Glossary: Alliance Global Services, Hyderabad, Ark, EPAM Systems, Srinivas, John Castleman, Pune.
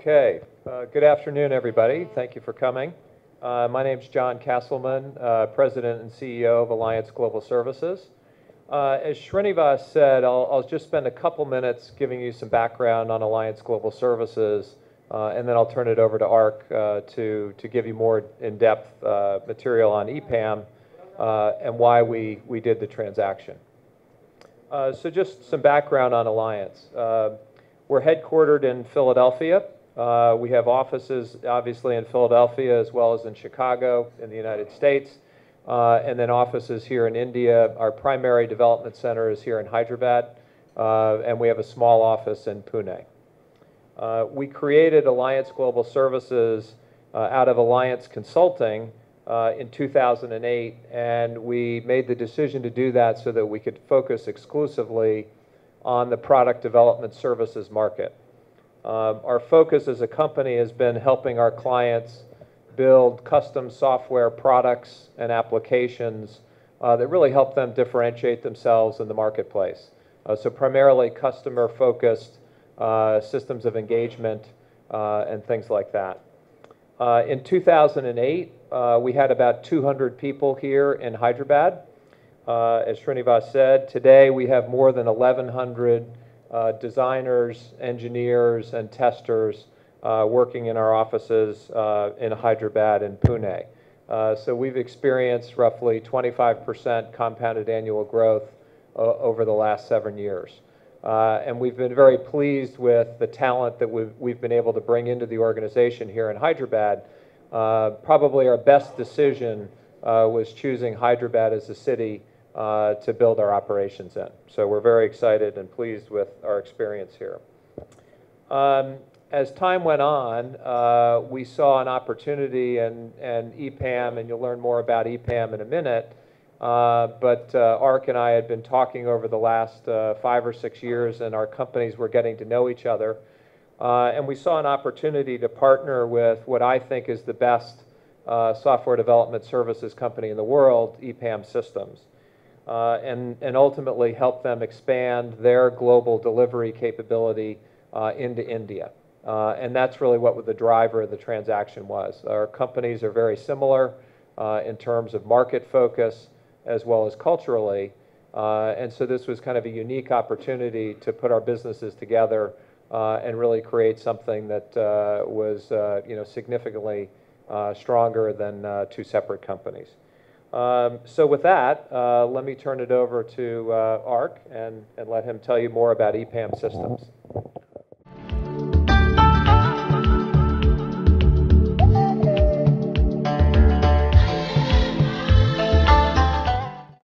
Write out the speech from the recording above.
Okay, good afternoon, everybody. Thank you for coming. My name's John Castleman, President and CEO of Alliance Global Services. As Srinivas said, I'll just spend a couple minutes giving you some background on Alliance Global Services, and then I'll turn it over to Ark to give you more in-depth material on EPAM and why we did the transaction. So just some background on Alliance. We're headquartered in Philadelphia. We have offices, obviously, in Philadelphia as well as in Chicago in the United States, and then offices here in India. Our primary development center is here in Hyderabad, and we have a small office in Pune. We created Alliance Global Services out of Alliance Consulting in 2008, and we made the decision to do that so that we could focus exclusively on the product development services market. Our focus as a company has been helping our clients build custom software products and applications that really help them differentiate themselves in the marketplace. So primarily customer-focused systems of engagement and things like that. In 2008, we had about 200 people here in Hyderabad. As Srinivas said, today we have more than 1,100 designers, engineers, and testers working in our offices in Hyderabad and Pune. So we've experienced roughly 25% compounded annual growth over the last 7 years. And we've been very pleased with the talent that we've been able to bring into the organization here in Hyderabad. Probably our best decision was choosing Hyderabad as a city to build our operations in. So we're very excited and pleased with our experience here. As time went on, we saw an opportunity and EPAM, and you'll learn more about EPAM in a minute, but Ark and I had been talking over the last 5 or 6 years, and our companies were getting to know each other. And we saw an opportunity to partner with what I think is the best software development services company in the world, EPAM Systems, and ultimately help them expand their global delivery capability into India. And that's really what the driver of the transaction was. Our companies are very similar in terms of market focus as well as culturally, and so this was kind of a unique opportunity to put our businesses together and really create something that was significantly stronger than two separate companies. So with that, let me turn it over to Ark and let him tell you more about EPAM Systems.